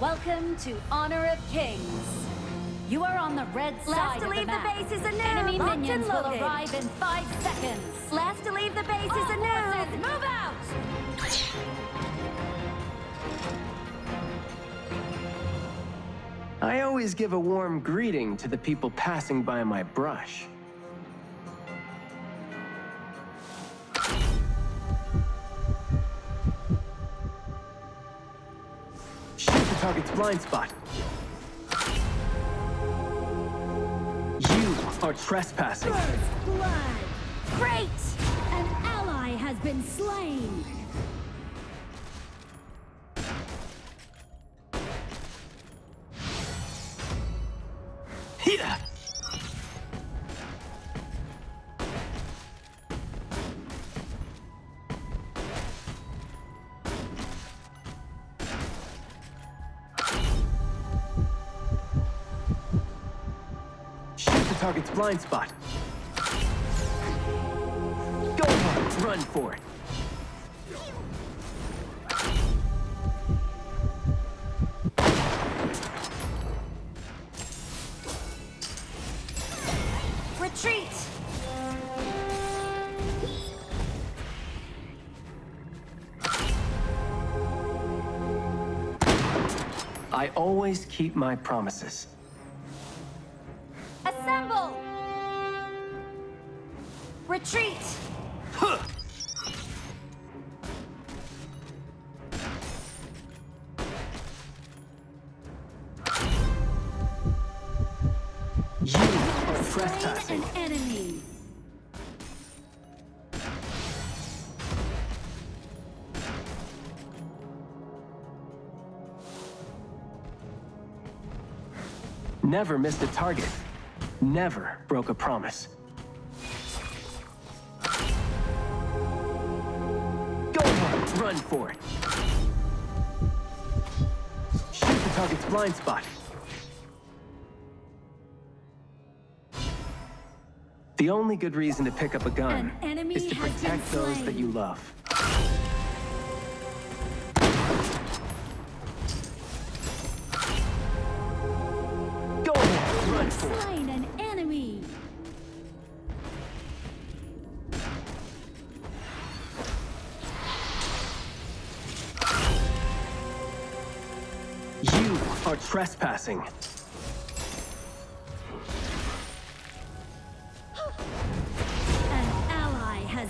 Welcome to Honor of Kings. You are on the red side of the map. Last to leave the base is a noob. Enemy minions will arrive in 5 seconds. Last to leave the base is a noob. Move out! I always give a warm greeting to the people passing by my brush. Shoot the target's blind spot. You are trespassing. First blood. Great! An ally has been slain. Here. Shoot the target's blind spot. Go for it, run for it. Retreat! I always keep my promises. Assemble! Retreat! Huh. An enemy. Never missed a target. Never broke a promise. Go for it, run for it. Shoot the target's blind spot. The only good reason to pick up a gun is to protect those that you love. Go ahead, run for it. Slain an enemy. You are trespassing.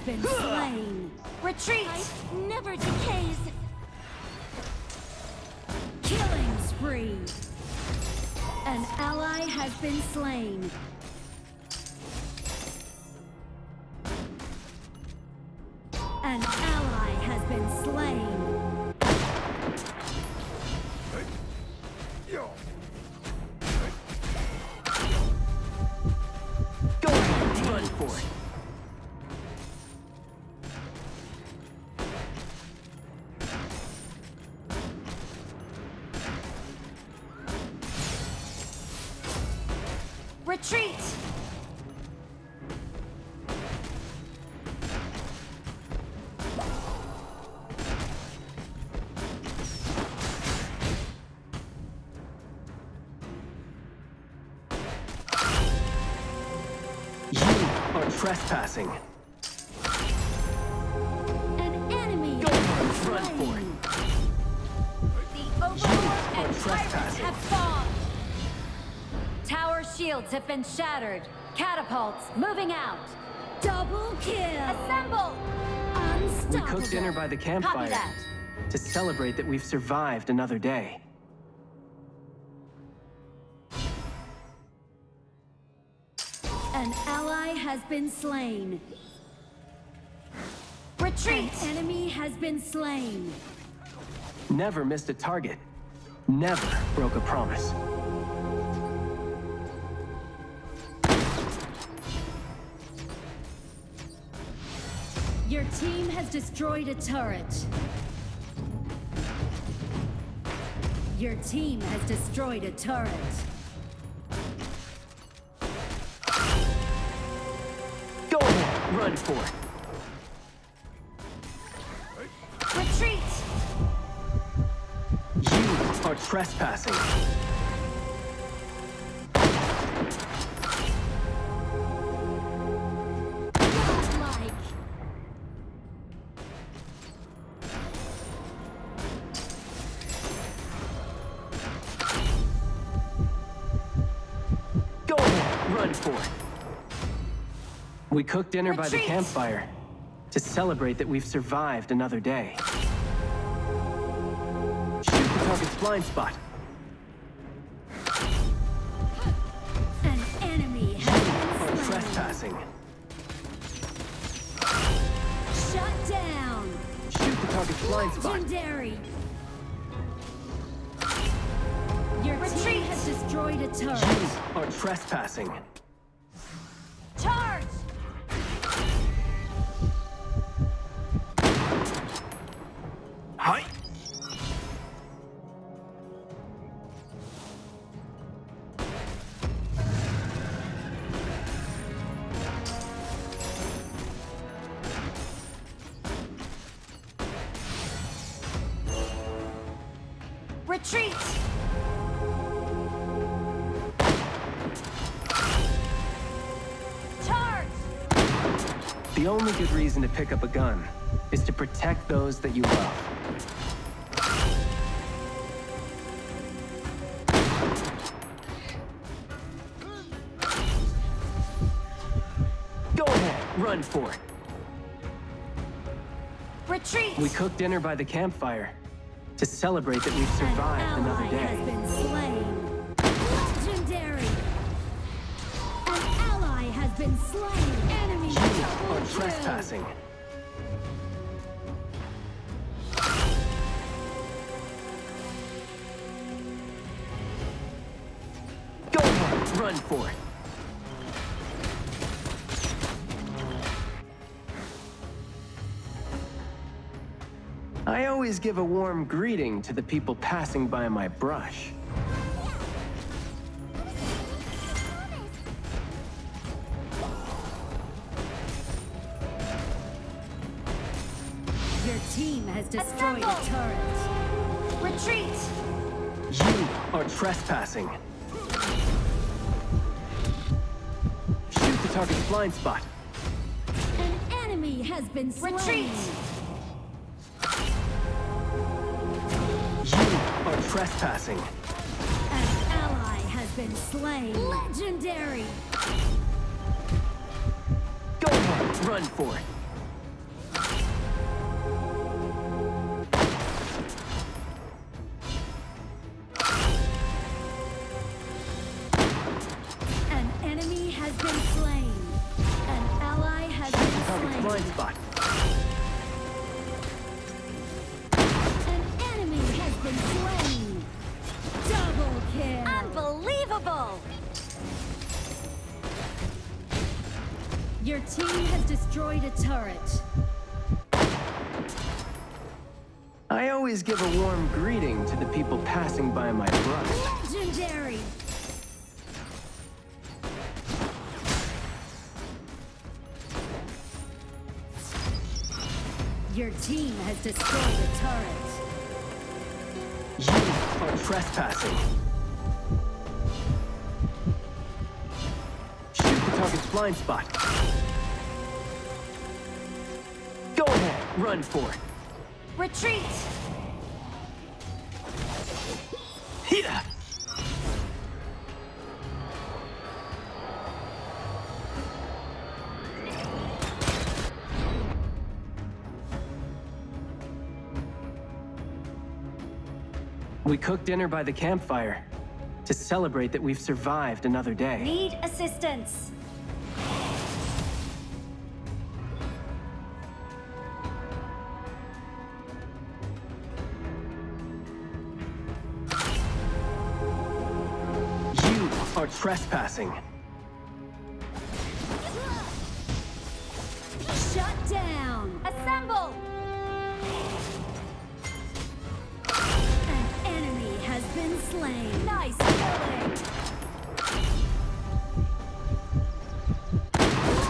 Been slain. Retreat! Life never decays. Killing spree. An ally has been slain. An ally has been slain. Go ahead, run for it. Retreat! You are trespassing. An enemy! Go for it, run for it! The Overlord and Pirates have fallen! Tower shields have been shattered. Catapults moving out. Double kill. Assemble. Unstoppable. We cooked dinner by the campfire to celebrate that we've survived another day. An ally has been slain. Retreat. An enemy has been slain. Never missed a target. Never broke a promise. Your team has destroyed a turret. Your team has destroyed a turret. Go ahead, run for it. Retreat! You are trespassing. Go ahead, run for it. We cooked dinner by the campfire to celebrate that we've survived another day. Target's blind spot. An enemy has been trespassing. Shut down. Shoot the target's blind spot. Legendary. Your team has destroyed a turret. You are trespassing. Charge. Hi. Retreat! Charge! The only good reason to pick up a gun is to protect those that you love. Go ahead, run for it. Retreat! We cooked dinner by the campfire to celebrate that we've survived another day. An ally has been slain. Legendary. An ally has been slain. Enemy double kill. Trespassing. Go ahead, run for it. I always give a warm greeting to the people passing by my brush. Your team has destroyed a turret. Retreat! You are trespassing. Shoot the target's blind spot. An enemy has been slain. Retreat! Trespassing. An ally has been slain. Legendary. Go ahead, run for it. An enemy has been slain. An ally has been slain. Blind spot. An enemy has been slain. Double kill! Unbelievable! Your team has destroyed a turret. I always give a warm greeting to the people passing by my brush. Legendary! Your team has destroyed a turret. You are trespassing. Shoot the target's blind spot. Go ahead, run for it. Retreat! Hita! We cooked dinner by the campfire to celebrate that we've survived another day. Need assistance. You are trespassing. Shut down. Assemble. Been slain. Nice killing.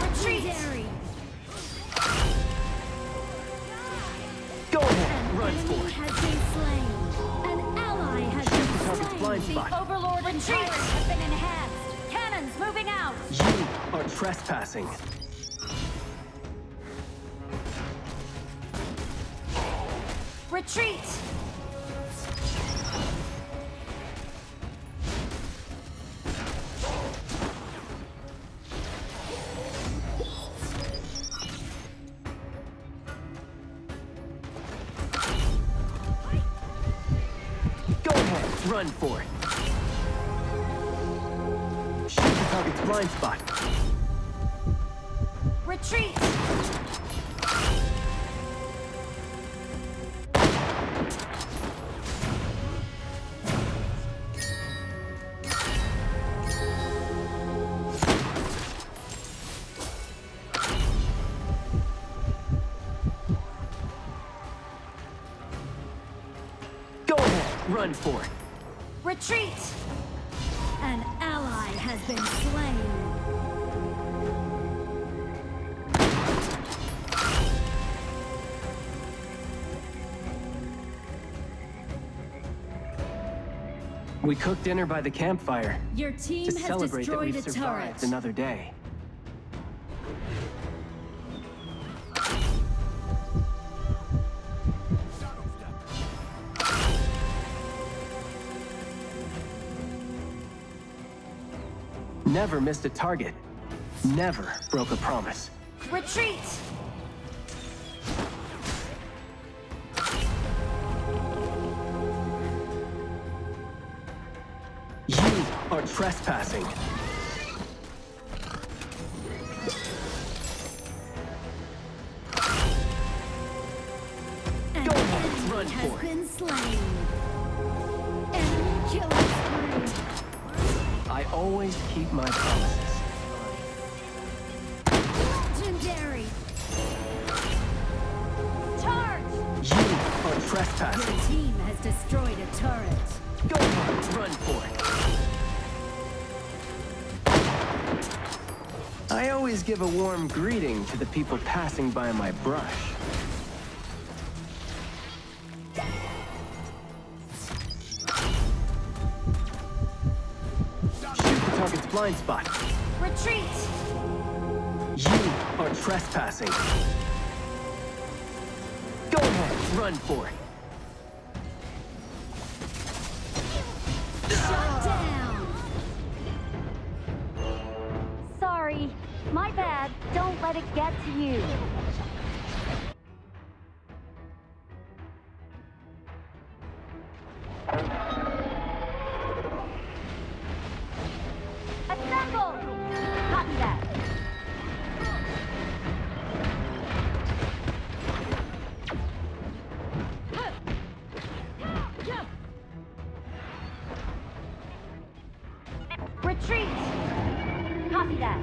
Retreat. Go ahead, run for it. An enemy has been slain. An ally has been target's blind spot. The Overlord and Tyrant have been enhanced. Cannons moving out. You are trespassing. Retreat. Run for it. Shoot the target's blind spot. Retreat. Go ahead. Run for it. Retreat! An ally has been slain. We cooked dinner by the campfire. Your team has destroyed a turret. To celebrate that we've survived another day. Never missed a target. Never broke a promise. Retreat! You are trespassing. An Go ahead, run has for been it. Slain. Enemy killing spree. I always keep my promises. Legendary! Charge! You are trespassing. Your team has destroyed a turret. Go for it. Run for it. I always give a warm greeting to the people passing by my brush. Blind spot. Retreat! You are trespassing. Go ahead, run for it. Shut down! Sorry, my bad. Don't let it get to you. Retreat! Copy that.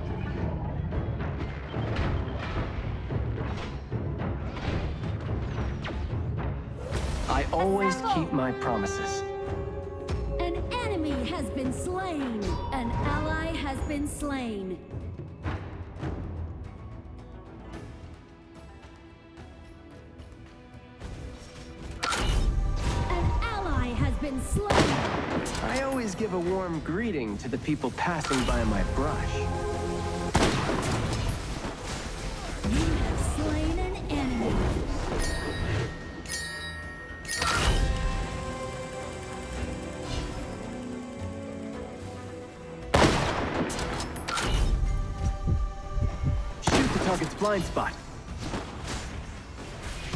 I always keep my promises. An enemy has been slain. An ally has been slain. An ally has been slain. I always give a warm greeting to the people passing by my brush. You have slain an enemy. Shoot the target's blind spot.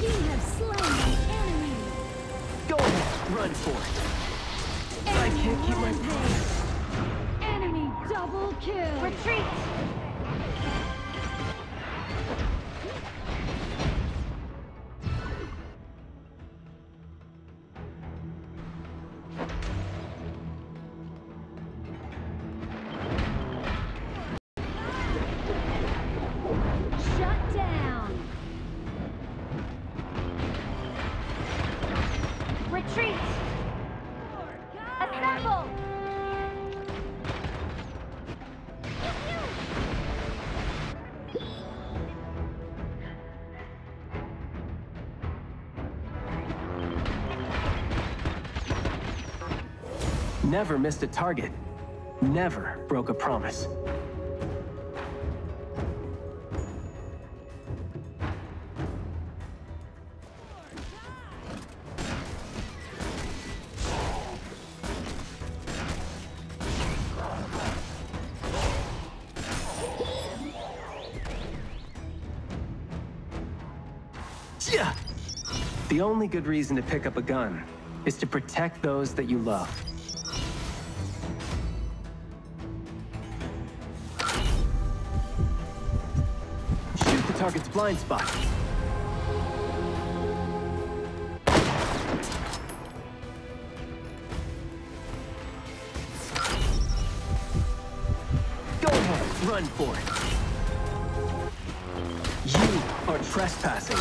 You have slain an enemy. Go ahead, run for it. I can't keep my promise. Enemy double kill. Retreat. Shut down. Retreat. never missed a target, never broke a promise. Yeah. The only good reason to pick up a gun is to protect those that you love. Shoot the target's blind spot. Go ahead, run for it. You are trespassing.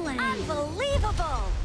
Unbelievable!